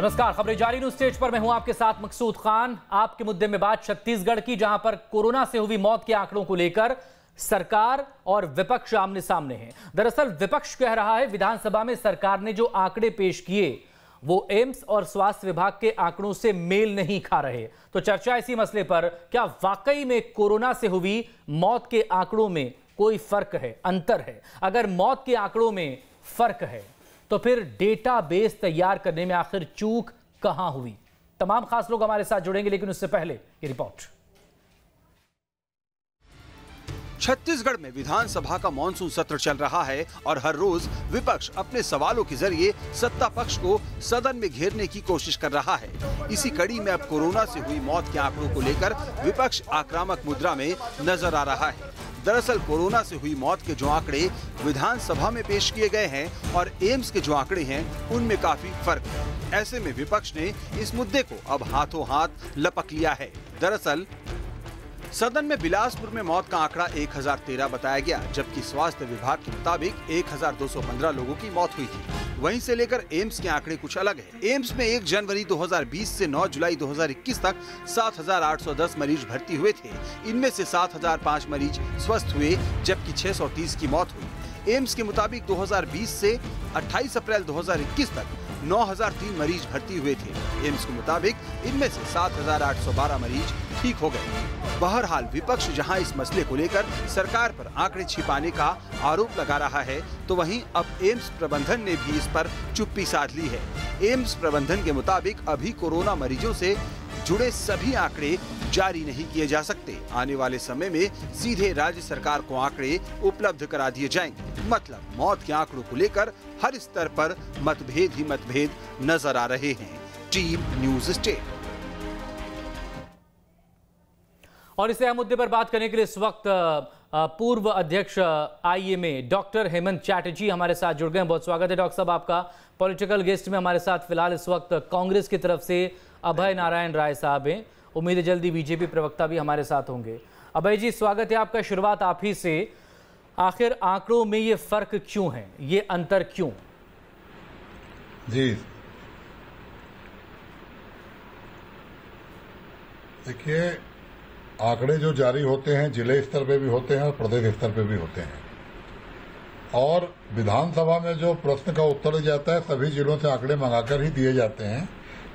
नमस्कार, खबरें जारी न्यूज स्टेज पर मैं हूं आपके साथ मकसूद खान। आपके मुद्दे में बात छत्तीसगढ़ की, जहां पर कोरोना से हुई मौत के आंकड़ों को लेकर सरकार और विपक्ष आमने सामने हैं। दरअसल विपक्ष कह रहा है विधानसभा में सरकार ने जो आंकड़े पेश किए वो एम्स और स्वास्थ्य विभाग के आंकड़ों से मेल नहीं खा रहे। तो चर्चा इसी मसले पर, क्या वाकई में कोरोना से हुई मौत के आंकड़ों में कोई फर्क है, अंतर है? अगर मौत के आंकड़ों में फर्क है तो फिर डेटाबेस तैयार करने में आखिर चूक कहां हुई? तमाम खास लोग हमारे साथ जुड़ेंगे, लेकिन उससे पहले ये रिपोर्ट। छत्तीसगढ़ में विधानसभा का मॉनसून सत्र चल रहा है और हर रोज विपक्ष अपने सवालों के जरिए सत्ता पक्ष को सदन में घेरने की कोशिश कर रहा है। इसी कड़ी में अब कोरोना से हुई मौत के आंकड़ों को लेकर विपक्ष आक्रामक मुद्रा में नजर आ रहा है। दरअसल कोरोना से हुई मौत के जो आंकड़े विधानसभा में पेश किए गए हैं और एम्स के जो आंकड़े हैं उनमें काफी फर्क है। ऐसे में विपक्ष ने इस मुद्दे को अब हाथों हाथ लपक लिया है। दरअसल सदन में बिलासपुर में मौत का आंकड़ा 1013 बताया गया, जबकि स्वास्थ्य विभाग के मुताबिक 1215 लोगों की मौत हुई थी। वहीं से लेकर एम्स के आंकड़े कुछ अलग हैं। एम्स में 1 जनवरी 2020 से 9 जुलाई 2021 तक 7810 मरीज भर्ती हुए थे। इनमें से 7005 मरीज स्वस्थ हुए, जबकि 630 की मौत हुई। एम्स के मुताबिक 2020 से 28 अप्रैल 2021 तक 9003 मरीज भर्ती हुए थे। एम्स के मुताबिक इनमें से 7812 मरीज ठीक हो गए। बहरहाल विपक्ष जहां इस मसले को लेकर सरकार पर आंकड़े छिपाने का आरोप लगा रहा है, तो वहीं अब एम्स प्रबंधन ने भी इस पर चुप्पी साध ली है। एम्स प्रबंधन के मुताबिक अभी कोरोना मरीजों से जुड़े सभी आंकड़े जारी नहीं किए जा सकते। आने वाले समय में सीधे राज्य सरकार को आंकड़े उपलब्ध करा दिए जाएंगे। मतलब मौत के आंकड़ों को लेकर हर स्तर पर मतभेद ही मतभेद नजर आ रहे हैं। Team news state. और इस अहम मुद्दे पर बात करने के लिए इस वक्त पूर्व अध्यक्ष IMA डॉक्टर हेमंत चटर्जी हमारे साथ जुड़ गए हैं। बहुत स्वागत है डॉक्टर साहब आपका। पॉलिटिकल गेस्ट में हमारे साथ फिलहाल इस वक्त कांग्रेस की तरफ से अभय नारायण राय साहब हैं। उम्मीद है जल्दी बीजेपी प्रवक्ता भी हमारे साथ होंगे। अभय जी स्वागत है आपका। शुरुआत आप ही से, आखिर आंकड़ों में ये फर्क क्यों है, ये अंतर क्यों? जी देखिए, आंकड़े जो जारी होते हैं जिले स्तर पे भी होते हैं और प्रदेश स्तर पे भी होते हैं, और विधानसभा में जो प्रश्न का उत्तर दिया जाता है सभी जिलों से आंकड़े मंगाकर ही दिए जाते हैं।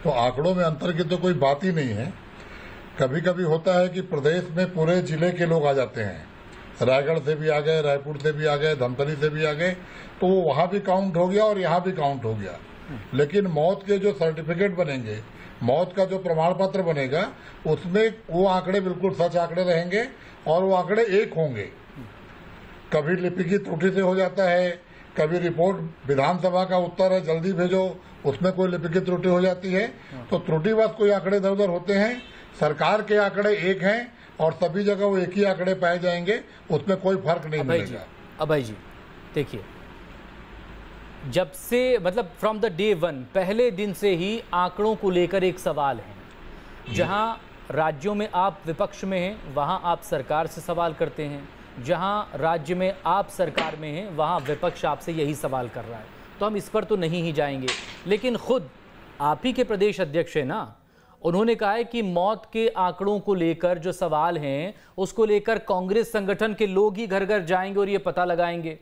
तो आंकड़ों में अंतर की तो कोई बात ही नहीं है। कभी कभी होता है कि प्रदेश में पूरे जिले के लोग आ जाते हैं, रायगढ़ से भी आ गए, रायपुर से भी आ गए, धमतरी से भी आ गए, तो वो वहां भी काउंट हो गया और यहाँ भी काउंट हो गया। लेकिन मौत के जो सर्टिफिकेट बनेंगे, मौत का जो प्रमाण पत्र बनेगा, उसमें वो आंकड़े बिल्कुल सच आंकड़े रहेंगे और वो आंकड़े एक होंगे। कभी लिपि की त्रुटि से हो जाता है, कभी रिपोर्ट विधानसभा का उत्तर है जल्दी भेजो, उसमें कोई लिपि की त्रुटि हो जाती है। तो त्रुटिवश कोई आंकड़े इधर उधर होते हैं। सरकार के आंकड़े एक हैं और सभी जगह वो एक ही आंकड़े पाए जाएंगे, उसमें कोई फर्क नहीं मिलेगा। अभय जी देखिए, जब से मतलब फ्रॉम द डे वन, पहले दिन से ही आंकड़ों को लेकर एक सवाल है। जहां राज्यों में आप विपक्ष में हैं वहां आप सरकार से सवाल करते हैं, जहां राज्य में आप सरकार में हैं वहां विपक्ष आपसे यही सवाल कर रहा है। तो हम इस पर तो नहीं ही जाएंगे, लेकिन खुद आप ही के प्रदेश अध्यक्ष हैं ना, उन्होंने कहा है कि मौत के आंकड़ों को लेकर जो सवाल हैं उसको लेकर कांग्रेस संगठन के लोग ही घर घर जाएंगे और ये पता लगाएंगे।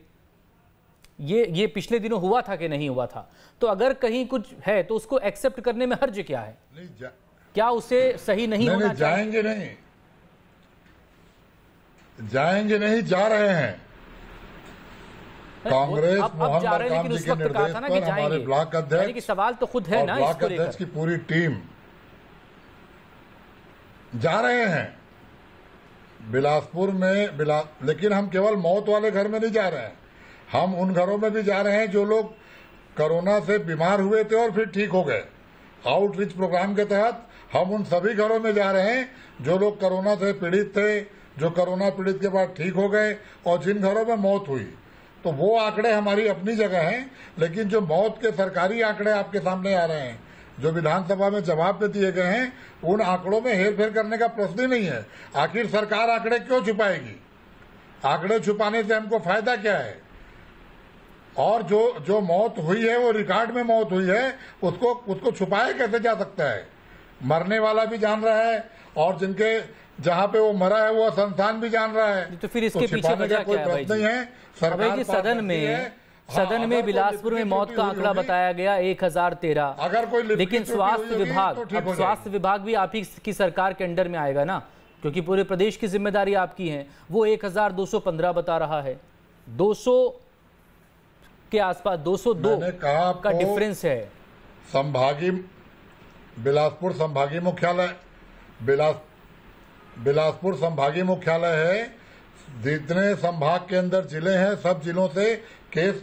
ये पिछले दिनों हुआ था कि नहीं हुआ था? तो अगर कहीं कुछ है तो उसको एक्सेप्ट करने में हर्ज क्या है? क्या उसे सही नहीं होना चाहिए? जाएंगे नहीं, जा रहे हैं। कांग्रेस अब जा रहे हैं, लेकिन उस वक्त कहा था ना कि जाएंगे। ब्लॉक अध्यक्ष, सवाल तो खुद है ना, ब्लॉक अध्यक्ष की पूरी टीम जा रहे हैं बिलासपुर में। लेकिन हम केवल मौत वाले घर में नहीं जा रहे हैं, हम उन घरों में भी जा रहे हैं जो लोग कोरोना से बीमार हुए थे और फिर ठीक हो गए। आउटरीच प्रोग्राम के तहत हम उन सभी घरों में जा रहे हैं जो लोग कोरोना से पीड़ित थे, जो कोरोना पीड़ित के बाद ठीक हो गए, और जिन घरों में मौत हुई। तो वो आंकड़े हमारी अपनी जगह हैं, लेकिन जो मौत के सरकारी आंकड़े आपके सामने आ रहे हैं, जो विधानसभा में जवाब में दिए गए हैं, उन आंकड़ों में हेरफेर करने का प्रश्न ही नहीं है। आखिर सरकार आंकड़े क्यों छुपाएगी? आंकड़े छुपाने से हमको फायदा क्या है? और जो मौत हुई है वो रिकॉर्ड में मौत हुई है, उसको छुपाया कैसे जा सकता है? मरने वाला भी जान रहा है और जिनके जहाँ पे वो मरा है वो संस्थान भी जान रहा है। तो फिर इसके पीछे वजह क्या है भाई जी? नहीं है सरकार जी, सदन में बिलासपुर में मौत का आंकड़ा बताया गया 1013, अगर कोई लेकिन स्वास्थ्य विभाग भी आप ही की सरकार के अंडर में आएगा ना, क्योंकि पूरे प्रदेश की जिम्मेदारी आपकी है। वो 1215 बता रहा है, 200 के आसपास 202 का डिफरेंस है। संभागी बिलासपुर संभागीय मुख्यालय बिलासपुर संभागीय मुख्यालय है, जितने संभाग के अंदर जिले हैं सब जिलों से केस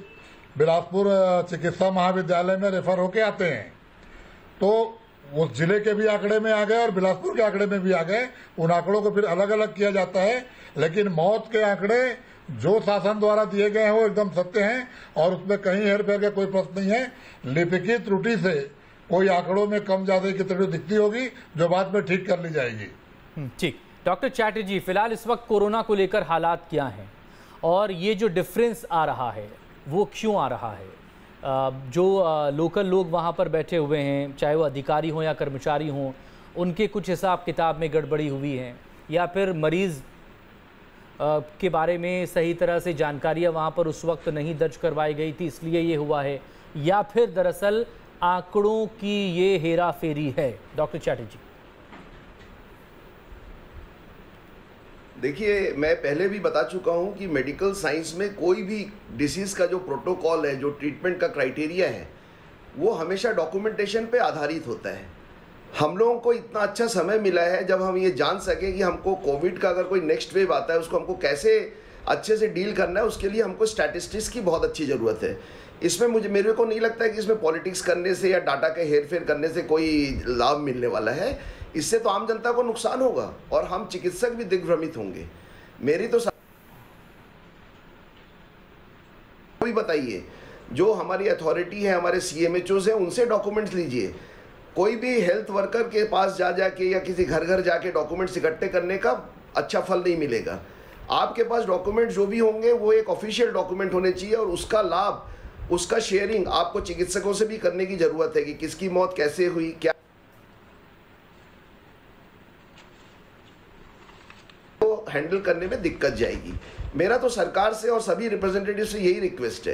बिलासपुर चिकित्सा महाविद्यालय में रेफर होके आते हैं, तो उस जिले के भी आंकड़े में आ गए और बिलासपुर के आंकड़े में भी आ गए। उन आंकड़ों को फिर अलग अलग किया जाता है, लेकिन मौत के आंकड़े जो शासन द्वारा दिए गए हैं वो एकदम सत्य हैं और उसमें कहीं हेरफेर का कोई प्रश्न नहीं है। लिपिकीय त्रुटि से कोई आंकड़ों में कम ज्यादा की त्रुटि दिखती होगी जो बाद में ठीक कर ली जाएगी। ठीक, डॉक्टर चटर्जी, फिलहाल इस वक्त कोरोना को लेकर हालात क्या हैं और ये जो डिफरेंस आ रहा है वो क्यों आ रहा है? जो लोकल लोग वहाँ पर बैठे हुए हैं, चाहे वो अधिकारी हों या कर्मचारी हों, उनके कुछ हिसाब किताब में गड़बड़ी हुई है या फिर मरीज़ के बारे में सही तरह से जानकारियाँ वहाँ पर उस वक्त नहीं दर्ज करवाई गई थी इसलिए ये हुआ है, या फिर दरअसल आंकड़ों की ये हेरा फेरी है? डॉक्टर चटर्जी, देखिए मैं पहले भी बता चुका हूं कि मेडिकल साइंस में कोई भी डिसीज़ का जो प्रोटोकॉल है, जो ट्रीटमेंट का क्राइटेरिया है, वो हमेशा डॉक्यूमेंटेशन पे आधारित होता है। हम लोगों को इतना अच्छा समय मिला है जब हम ये जान सकें कि हमको कोविड का अगर कोई नेक्स्ट वेव आता है उसको हमको कैसे अच्छे से डील करना है, उसके लिए हमको स्टैटिस्टिक्स की बहुत अच्छी ज़रूरत है। इसमें मेरे को नहीं लगता है कि इसमें पॉलिटिक्स करने से या डाटा के हेरफेर करने से कोई लाभ मिलने वाला है। इससे तो आम जनता को नुकसान होगा और हम चिकित्सक भी दिग्भ्रमित होंगे। मेरी तो भी बताइए, जो हमारी अथॉरिटी है, हमारे CMHOs हैं, उनसे डॉक्यूमेंट्स लीजिए। कोई भी हेल्थ वर्कर के पास जा के या किसी घर जाके डॉक्यूमेंट्स इकट्ठे करने का अच्छा फल नहीं मिलेगा। आपके पास डॉक्यूमेंट जो भी होंगे वो एक ऑफिशियल डॉक्यूमेंट होने चाहिए और उसका लाभ, उसका शेयरिंग आपको चिकित्सकों से भी करने की जरूरत है कि किसकी मौत कैसे हुई, क्या हैंडल करने में दिक्कत जाएगी। मेरा तो सरकार से और सभी रिप्रेजेंटेटिव से यही रिक्वेस्ट है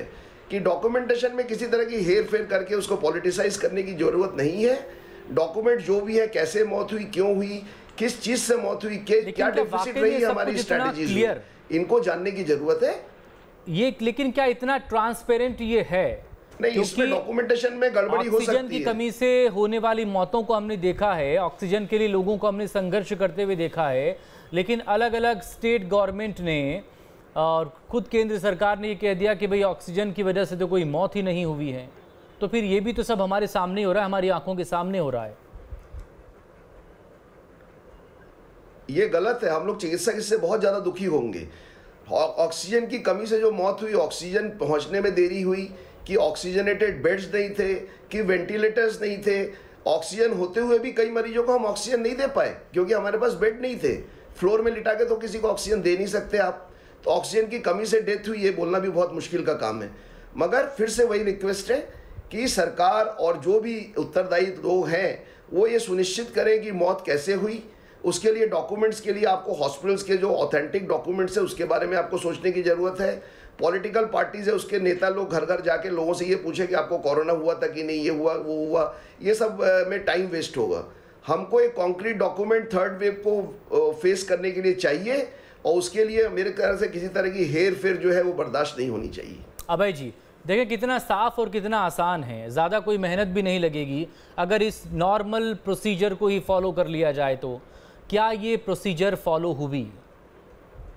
कि डॉक्यूमेंटेशन में किसी तरह की हेर फेर करके उसको पॉलिटिसाइज करने की जरूरत नहीं है। डॉक्यूमेंट जो भी है, कैसे मौत हुई, क्यों हुई, किस चीज से मौत हुई, क्या डेफिसिट रही हमारी स्ट्रेटजीज, इनको जानने की जरूरत है ये। लेकिन क्या इतना ट्रांसपेरेंट ये है? नहीं, इसमें डॉक्यूमेंटेशन में गड़बड़ी हो सकती है। ऑक्सीजन की कमी से होने वाली मौतों को हमने देखा है, ऑक्सीजन के लिए लोगों को हमने संघर्ष करते हुए देखा है, लेकिन अलग अलग स्टेट गवर्नमेंट ने और खुद केंद्र सरकार ने ये कह दिया कि भाई ऑक्सीजन की वजह से तो कोई मौत ही नहीं हुई है। तो फिर ये भी तो सब हमारे सामने हो रहा है, हमारी आंखों के सामने हो रहा है। ये गलत है, हम लोग चिकित्सक इससे बहुत ज़्यादा दुखी होंगे। ऑक्सीजन की कमी से जो मौत हुई, ऑक्सीजन पहुँचने में देरी हुई, कि ऑक्सीजनेटेड बेड्स नहीं थे, कि वेंटिलेटर्स नहीं थे, ऑक्सीजन होते हुए भी कई मरीजों को हम ऑक्सीजन नहीं दे पाए क्योंकि हमारे पास बेड नहीं थे। फ्लोर में लिटा के तो किसी को ऑक्सीजन दे नहीं सकते आप, तो ऑक्सीजन की कमी से डेथ हुई ये बोलना भी बहुत मुश्किल का काम है। मगर फिर से वही रिक्वेस्ट है कि सरकार और जो भी उत्तरदायी लोग हैं वो ये सुनिश्चित करें कि मौत कैसे हुई। उसके लिए डॉक्यूमेंट्स के लिए आपको हॉस्पिटल्स के जो ऑथेंटिक डॉक्यूमेंट्स है उसके बारे में आपको सोचने की ज़रूरत है। पॉलिटिकल पार्टीज़ है, उसके नेता लोग घर जाके लोगों से ये पूछे कि आपको कोरोना हुआ था कि नहीं, ये हुआ वो हुआ, ये सब में टाइम वेस्ट होगा। हमको एक कॉन्क्रीट डॉक्यूमेंट थर्ड वेव को फेस करने के लिए चाहिए और उसके लिए मेरे ख्याल से किसी तरह की हेर फेर जो है वो बर्दाश्त नहीं होनी चाहिए। अभय जी, देखिए कितना साफ और कितना आसान है, ज़्यादा कोई मेहनत भी नहीं लगेगी अगर इस नॉर्मल प्रोसीजर को ही फॉलो कर लिया जाए। तो क्या ये प्रोसीजर फॉलो हुई?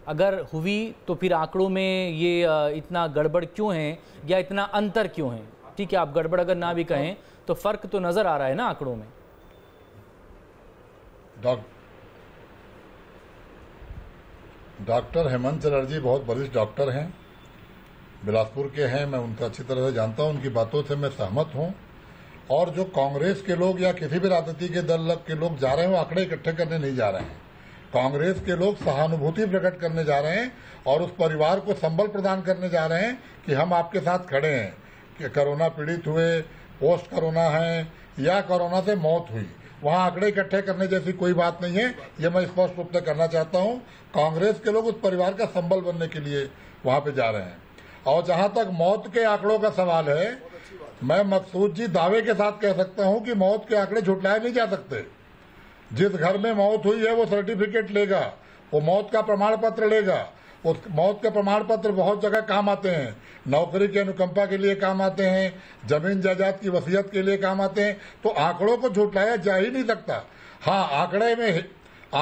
अगर हुई तो फिर आंकड़ों में ये इतना गड़बड़ क्यों है या इतना अंतर क्यों है? ठीक है, आप गड़बड़ अगर ना भी कहें तो फ़र्क तो नज़र आ रहा है ना आंकड़ों में। डॉक्टर हेमंत चटर्जी बहुत वरिष्ठ डॉक्टर हैं, बिलासपुर के हैं, मैं उनका अच्छी तरह से जानता हूं, उनकी बातों से मैं सहमत हूं। और जो कांग्रेस के लोग या किसी भी राजनीति के दल के लोग जा रहे हैं वो आंकड़े इकट्ठे करने नहीं जा रहे हैं, कांग्रेस के लोग सहानुभूति प्रकट करने जा रहे हैं और उस परिवार को संबल प्रदान करने जा रहे हैं कि हम आपके साथ खड़े हैं कि कोरोना पीड़ित हुए, पोस्ट कोरोना है या कोरोना से मौत हुई, वहां आंकड़े इकट्ठे करने जैसी कोई बात नहीं है। ये मैं स्पष्ट रूप से करना चाहता हूं। कांग्रेस के लोग उस परिवार का संबल बनने के लिए वहां पे जा रहे हैं। और जहां तक मौत के आंकड़ों का सवाल है, मैं मकसूद जी दावे के साथ कह सकता हूं कि मौत के आंकड़े झुटलाए नहीं जा सकते। जिस घर में मौत हुई है वो सर्टिफिकेट लेगा, वो मौत का प्रमाण पत्र लेगा। उस मौत के प्रमाण पत्र बहुत जगह काम आते हैं, नौकरी के अनुकंपा के लिए काम आते हैं, जमीन जायदाद की वसीयत के लिए काम आते हैं। तो आंकड़ों को झुटलाया जा ही नहीं सकता। हाँ,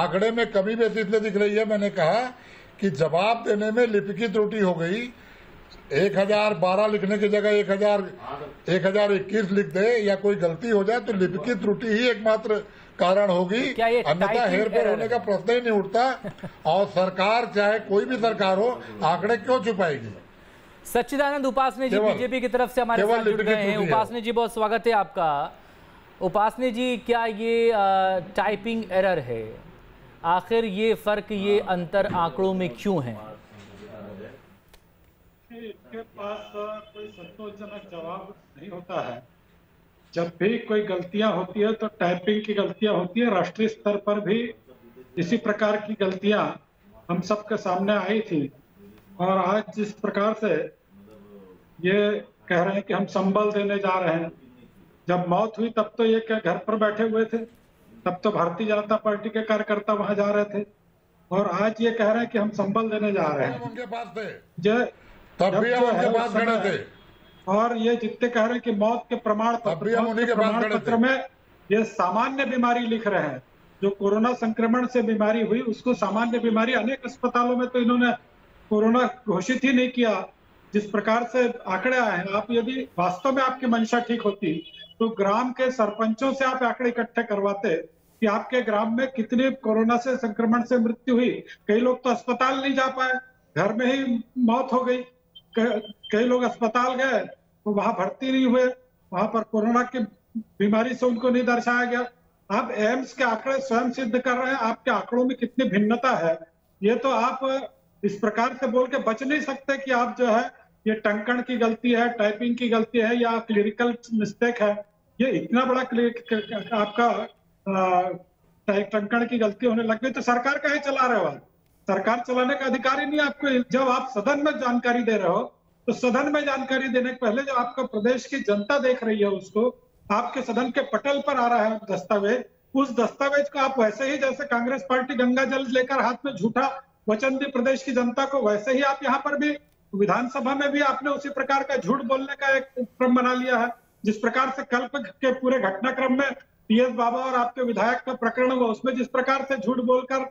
आंकड़े में कमी बेसी इसलिए दिख रही है, मैंने कहा कि जवाब देने में लिपिकी त्रुटि हो गई। 1012 लिखने की जगह 1021 लिख दे या कोई गलती हो जाए तो लिपिकी त्रुटि ही एकमात्र कारण होगी, अन्यथा हेरफेर होने का प्रश्न ही नहीं उठता। और सरकार चाहे कोई भी सरकार हो, आंकड़े क्यों छुपाएगी। सच्चिदानंद उपासनी जी बीजेपी की तरफ से हमारे साथ जुड़ गए हैं। उपासनी जी, बहुत स्वागत है आपका। उपासनी जी, क्या ये टाइपिंग एरर है? आखिर ये फर्क, ये अंतर आंकड़ों में क्यों है? इसके पास कोई संतोषजनक जवाब नहीं होता है। जब भी कोई गलतियां होती है तो टाइपिंग की गलतियां होती है। राष्ट्रीय स्तर पर भी इसी प्रकार की गलतियां हम सबके सामने आई थी और आज जिस प्रकार से ये कह रहे हैं कि हम संबल देने जा रहे हैं, जब मौत हुई तब तो ये क्या घर पर बैठे हुए थे? तब तो भारतीय जनता पार्टी के कार्यकर्ता वहां जा रहे थे और आज ये कह रहे हैं कि हम संबल देने जा रहे हैं। उनके पास थे जो तब भी उनके पास खड़े थे और ये जितने कह रहे हैं कि मौत के प्रमाण पत्र में ये सामान्य बीमारी लिख रहे हैं। जो कोरोना संक्रमण से बीमारी हुई उसको सामान्य बीमारी, अनेक अस्पतालों में तो इन्होंने कोरोना घोषित ही नहीं किया। जिस प्रकार से आंकड़े आए हैं, आप यदि वास्तव में आपकी मंशा ठीक होती तो ग्राम के सरपंचों से आप आंकड़े इकट्ठे करवाते कि आपके ग्राम में कितने कोरोना से संक्रमण से मृत्यु हुई। कई लोग तो अस्पताल नहीं जा पाए, घर में ही मौत हो गई। कई लोग अस्पताल गए तो वहां भर्ती नहीं हुए, वहां पर कोरोना की बीमारी से उनको नहीं दर्शाया गया। आप एम्स के आंकड़े स्वयं सिद्ध कर रहे हैं। आपके आंकड़ों में कितनी भिन्नता है। ये तो आप इस प्रकार से बोल के बच नहीं सकते कि आप जो है ये टंकण की गलती है, टाइपिंग की गलती है या क्लिरिकल मिस्टेक है। ये इतना बड़ा आपका टंकण की गलती होने लग गई तो सरकार का ही चला रहे हो। सरकार चलाने का अधिकार ही नहीं आपको। जब आप सदन में जानकारी दे रहे हो तो सदन में जानकारी देने के पहले जो आपका प्रदेश की जनता देख रही है उसको आपके सदन के पटल पर आ रहा है दस्तावेज, उस दस्तावेज को आप वैसे ही जैसे कांग्रेस पार्टी गंगा जल लेकर हाथ में झूठा वचन दी प्रदेश की जनता को, वैसे ही आप यहाँ पर भी विधानसभा में भी आपने उसी प्रकार का झूठ बोलने का एक क्रम बना लिया है। जिस प्रकार से कल के पूरे घटनाक्रम में टी.एस. बाबा और आपके विधायक का प्रकरण हुआ, उसमें जिस प्रकार से झूठ बोलकर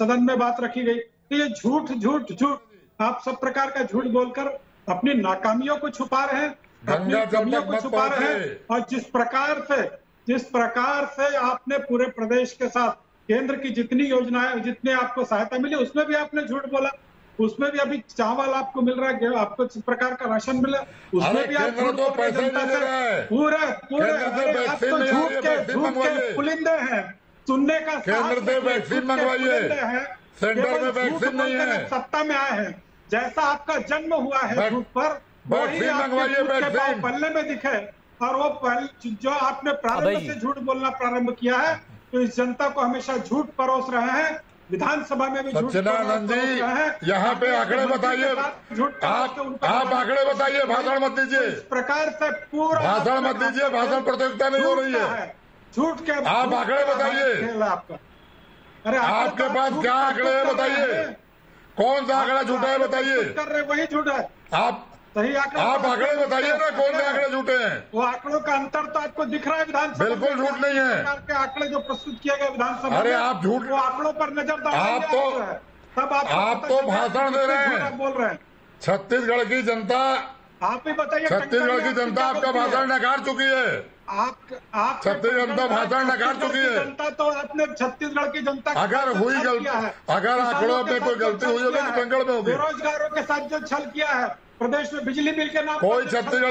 सदन में बात रखी गई, तो ये झूठ झूठ झूठ, आप सब प्रकार का झूठ बोलकर अपनी नाकामियों को छुपा रहे हैं, अपनी कमियों को छुपा रहे हैं। और जिस प्रकार से आपने पूरे प्रदेश के साथ केंद्र की जितनी योजनाएं, जितने आपको सहायता मिली उसमें भी आपने झूठ बोला। उसमें भी अभी चावल आपको मिल रहा है, आपको इस प्रकार का राशन मिला, उसमें भी आप जनता से पूरे झूठ के पुलिंदे हैं। सुनने का केंद्र से वैक्सीन मंगवाइए, सेंटर में वैक्सीन नहीं है। सत्ता में आए हैं, जैसा आपका जन्म हुआ है झूठ पर, वैक्सीन मंगवाइए, वैक्सीन पल्ले में दिखे। और वो जो आपने प्रारंभ से झूठ बोलना प्रारंभ किया है, तो इस जनता को हमेशा झूठ परोस रहे हैं। विधानसभा में भी झूठ परोस, यहाँ पे आंकड़े बताइए, आप आंकड़े बताइए, भाषण मत दीजिए। इस प्रकार से पूरा भाषण मत दीजिए, भाषण प्रतियोगिता नहीं हो रही है। झूठ क्या, आप आंकड़े बताइए। आपका, अरे आपके पास क्या आंकड़े है बताइए? कौन सा आंकड़ा झूठा है बताइए? कर रहे वही झूठा है। आप सही आंकड़ा, आप आंकड़े बताइए ना, कौन से आंकड़े झूठे हैं? वो आंकड़ों का अंतर तो आपको दिख रहा है। विधानसभा बिल्कुल झूठ नहीं है। आंकड़े जो प्रस्तुत किए गए विधानसभा, अरे आप झूठ, वो आंकड़ों पर नजर डालिए। तब आप तो भाषण दे रहे हैं, बोल रहे हैं। छत्तीसगढ़ की जनता, आप ही बताइए, छत्तीसगढ़ की जनता आपका भाषण नकार चुकी है। आप छत्तीसगढ़ जनता भाषण नकार चुकी है। जनता तो आपने छत्तीसगढ़ की जनता, अगर हुई गलती, अगर आंकड़ों पे कोई गलती हुई होगी तो बंगाल में होगी। बेरोजगारों के साथ जो छल किया है प्रदेश में, बिजली बिल के नाम कोई छत्तीसगढ़ की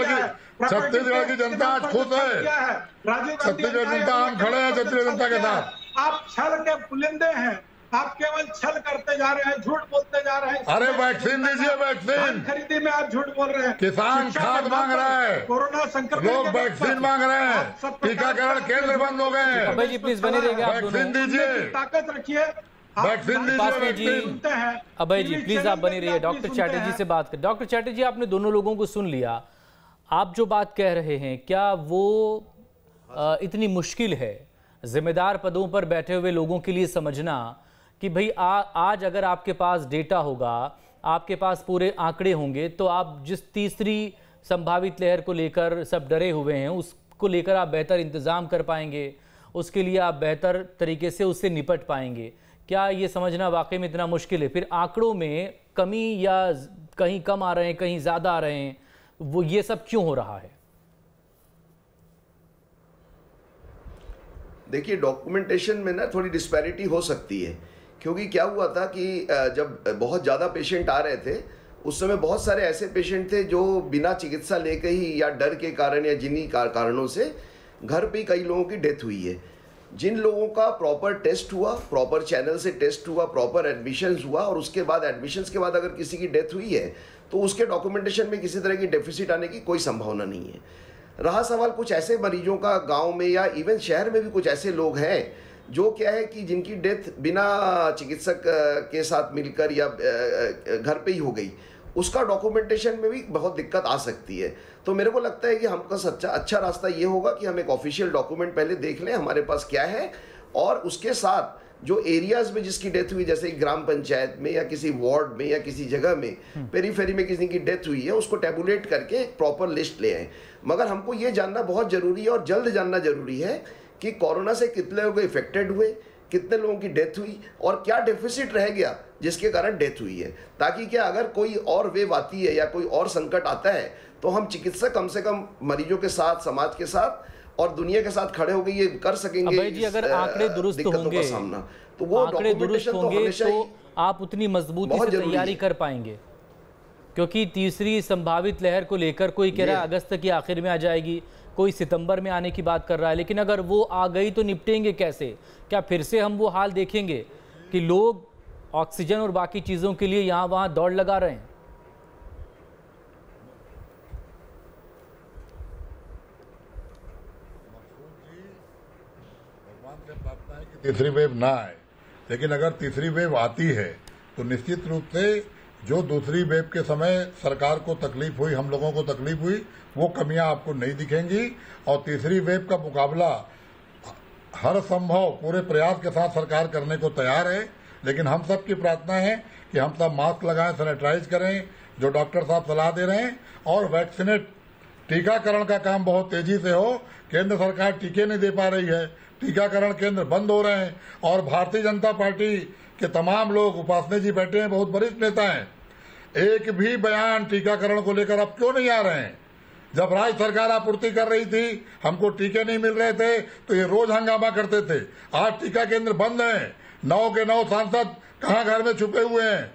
जनता आज खुश है। छत्तीसगढ़ जनता, हम खड़े हैं छत्तीसगढ़ जनता के साथ। आप छल के पुलिंदे हैं, आप केवल छल करते जा रहे हैं, झूठ बोलते जा रहे हैं। अरे वैक्सीन दीजिए, वैक्सीन खरीदी में आप झूठ बोल रहे हैं। किसान खाद मांग रहा है, कोरोना संक्रमण, लोग वैक्सीन मांग रहे हैं, टीकाकरण केंद्र बंद हो गए। प्लीज बने रहिए, वैक्सीन दीजिए, ताकत रखिए, वैक्सीन दीजिए। अभय जी प्लीज आप बने रहिए, डॉक्टर चटर्जी से बात कर। डॉक्टर चटर्जी, आपने दोनों लोगों को सुन लिया, आप जो बात कह रहे हैं क्या वो इतनी मुश्किल है जिम्मेदार पदों पर बैठे हुए लोगों के लिए समझना कि भाई आज अगर आपके पास डेटा होगा, आपके पास पूरे आंकड़े होंगे, तो आप जिस तीसरी संभावित लहर को लेकर सब डरे हुए हैं उसको लेकर आप बेहतर इंतज़ाम कर पाएंगे, उसके लिए आप बेहतर तरीके से उससे निपट पाएंगे। क्या ये समझना वाकई में इतना मुश्किल है? फिर आंकड़ों में कमी, या कहीं कम आ रहे हैं कहीं ज़्यादा आ रहे हैं, वो ये सब क्यों हो रहा है? देखिए डॉक्यूमेंटेशन में ना थोड़ी डिस्पैरिटी हो सकती है, क्योंकि क्या हुआ था कि जब बहुत ज़्यादा पेशेंट आ रहे थे उस समय बहुत सारे ऐसे पेशेंट थे जो बिना चिकित्सा लेके ही या डर के कारण या जिन्हीं कारणों से घर पे कई लोगों की डेथ हुई है। जिन लोगों का प्रॉपर टेस्ट हुआ, प्रॉपर चैनल से टेस्ट हुआ, प्रॉपर एडमिशन्स हुआ, और उसके बाद एडमिशन्स के बाद अगर किसी की डेथ हुई है तो उसके डॉक्यूमेंटेशन में किसी तरह की डेफिसिट आने की कोई संभावना नहीं है। रहा सवाल कुछ ऐसे मरीजों का, गांव में या इवन शहर में भी कुछ ऐसे लोग हैं जो क्या है कि जिनकी डेथ बिना चिकित्सक के साथ मिलकर या घर पे ही हो गई, उसका डॉक्यूमेंटेशन में भी बहुत दिक्कत आ सकती है। तो मेरे को लगता है कि हमका सच्चा अच्छा रास्ता ये होगा कि हम एक ऑफिशियल डॉक्यूमेंट पहले देख लें हमारे पास क्या है, और उसके साथ जो एरियाज़ में जिसकी डेथ हुई, जैसे ग्राम पंचायत में या किसी वार्ड में या किसी जगह में पेरीफेरी में किसी की डेथ हुई है, उसको टैबुलेट करके एक प्रॉपर लिस्ट ले आए। मगर हमको ये जानना बहुत ज़रूरी है और जल्द जानना ज़रूरी है कि कोरोना से कितने लोग इफेक्टेड हुए, कितने लोगों की डेथ हुई, और क्या डेफिसिट रह गया जिसके कारण डेथ हुई है, ताकि क्या अगर कोई और वेव आती है या कोई और संकट आता है तो हम चिकित्सक कम से कम मरीजों के साथ, समाज के साथ और दुनिया के साथ खड़े होकर ये कर सकेंगे। अभय जी, अगर आंकड़े दुरुस्त होंगे, तो वो आंकड़े दुरुस्त होंगे तो आप उतनी मजबूती से तैयारी कर पाएंगे, क्योंकि तीसरी संभावित लहर को लेकर कोई कह रहा है अगस्त की आखिर में आ जाएगी, कोई सितंबर में आने की बात कर रहा है, लेकिन अगर वो आ गई तो निपटेंगे कैसे? क्या फिर से हम वो हाल देखेंगे कि लोग ऑक्सीजन और बाकी चीज़ों के लिए यहाँ वहाँ दौड़ लगा रहे हैं? तीसरी वेव ना आए, लेकिन अगर तीसरी वेव आती है तो निश्चित रूप से जो दूसरी वेव के समय सरकार को तकलीफ हुई, हम लोगों को तकलीफ हुई, वो कमियां आपको नहीं दिखेंगी। और तीसरी वेव का मुकाबला हर संभव पूरे प्रयास के साथ सरकार करने को तैयार है, लेकिन हम सब की प्रार्थना है कि हम सब मास्क लगाएं, सैनिटाइज करें जो डॉक्टर साहब सलाह दे रहे हैं, और वैक्सीनेट टीकाकरण का काम बहुत तेजी से हो। केंद्र सरकार टीके नहीं दे पा रही है, टीकाकरण केंद्र बंद हो रहे हैं, और भारतीय जनता पार्टी के तमाम लोग, उपासनी जी बैठे हैं, बहुत वरिष्ठ नेता हैं, एक भी बयान टीकाकरण को लेकर अब क्यों नहीं आ रहे हैं? जब राज्य सरकार आपूर्ति कर रही थी, हमको टीके नहीं मिल रहे थे तो ये रोज हंगामा करते थे। आज टीका केंद्र बंद हैं, 9 के 9 सांसद कहाँ घर में छुपे हुए हैं,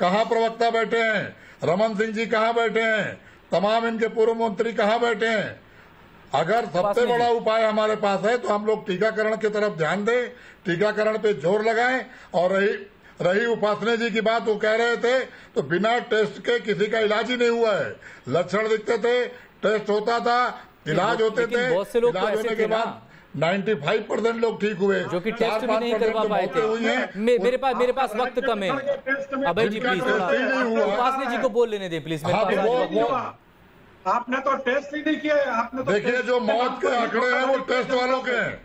कहाँ प्रवक्ता बैठे हैं, रमन सिंह जी कहाँ बैठे हैं, तमाम इनके पूर्व मंत्री कहाँ बैठे हैं? अगर सबसे बड़ा उपाय हमारे पास है तो हम लोग टीकाकरण की तरफ ध्यान दें, टीकाकरण पे जोर लगाएं। और रही उपासनी जी की बात, वो कह रहे थे तो बिना टेस्ट के किसी का इलाज ही नहीं हुआ है। लक्षण दिखते थे, टेस्ट होता था, इलाज होते थे, इलाज होने के बाद 95% लोग ठीक हुए, जो कि टेस्ट भी नहीं करवा पाए थे। मेरे पास वक्त कम है अभय जी, प्लीज उपासनी जी को बोल लेने दें प्लीज। आपने तो टेस्ट ही नहीं किया। आपने तो देखिए जो मौत के आंकड़े हैं वो टेस्ट वालों के हैं।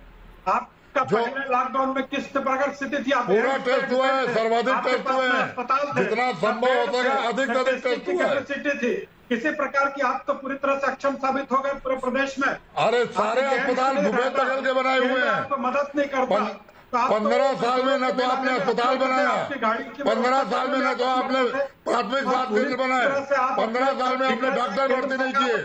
आपका लॉकडाउन में किस प्रकार स्थिति थी? पूरा टेस्ट हुआ है, सर्वाधिक टेस्ट हुआ है, जितना संभव होता है अधिक से अधिक टेस्ट हुआ है। किसी प्रकार की आप तो पूरी तरह से अक्षम साबित हो गए पूरे प्रदेश में। अरे सारे अस्पताल भूखे तकल के बनाए हुए हैं, आपको मदद नहीं करता। 15 साल में न तो आपने अस्पताल बनाया, 15 साल में न तो आपने प्राथमिक स्वास्थ्य केंद्र बनाए, 15 साल में आपने डॉक्टर भर्ती नहीं किए,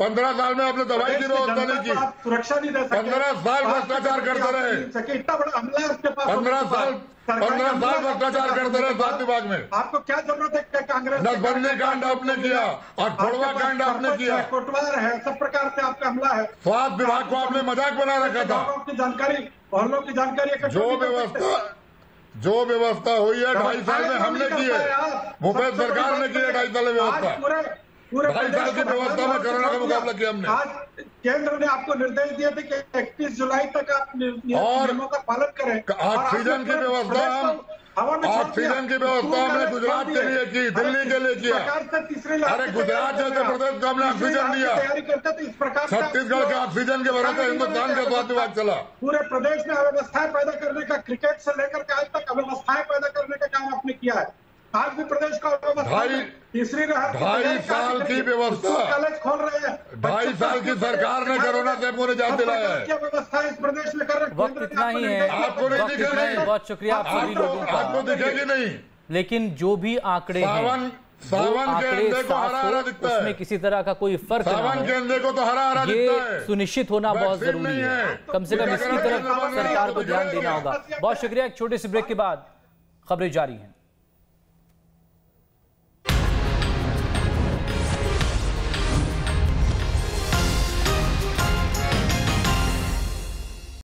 15 साल में आपने दवाई की व्यवस्था नहीं की, सुरक्षा नहीं दे सके, 15 साल भ्रष्टाचार करते रहे, इतना बड़ा हमला आपके पास, 15 साल भ्रष्टाचार करते रहे स्वास्थ्य विभाग में। आपको क्या जरूरत है? कांग्रेस नसबंदी कांड आपने किया और अठोड़वा कांड आपने किया, कोटवार है, सब प्रकार से आपका हमला है। स्वास्थ्य विभाग को आपने मजाक बना रखा था, जानकारी और लोग की जानकारी जो व्यवस्था जो व्यवस्था हुई है 2.5 साल में हमने की है, भूपेश सरकार ने की है 2.5 साल में व्यवस्था, 2.5 साल की व्यवस्था में कोरोना का मुकाबला किया हमने। आज केंद्र ने आपको निर्देश दिए थे कि 31 जुलाई तक आप नियमों का पालन करें। ऑक्सीजन की व्यवस्था हमने गुजरात के लिए की, दिल्ली के लिए किया। अरे गुजरात से उत्तर प्रदेश को हमने ऑक्सीजन दिया, छत्तीसगढ़ का ऑक्सीजन के भरोसे हिंदुस्तान का स्वास्थ्य चला। पूरे प्रदेश में अव्यवस्थाएं पैदा करने का, क्रिकेट से लेकर के आज तक अव्यवस्थाएं पैदा करने का काम आपने किया है। आज भी प्रदेश का ढाई साल की व्यवस्था, कॉलेज खोल रहे हैं। 2.5 साल की सरकार ने कोरोना से पूरे जान दिलाया है। क्या व्यवस्था इस प्रदेश में कर रहे हैं? वक्त इतना ही है, आपको नहीं दिखा रही। बहुत शुक्रिया आप सभी लोगों का। आपको दिखेगी नहीं, लेकिन जो भी आंकड़े हैं, सावन के अंधे को हरा हरा दिखता है, उसमें किसी तरह का कोई फर्क नहीं है। सावन के अंधे को तो हरा हरा दिखता है, ये सुनिश्चित होना बहुत जरूरी है। कम से कम इसकी तरफ सरकार को ध्यान देना होगा। बहुत शुक्रिया। एक छोटे से ब्रेक के बाद खबरें जारी हैं।